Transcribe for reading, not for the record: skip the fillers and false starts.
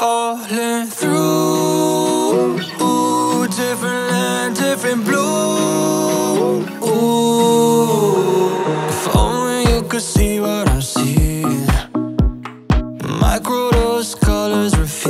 falling through. Ooh, different land, different blue. Ooh, if only you could see what I'm seeing. Microdose colors refuse.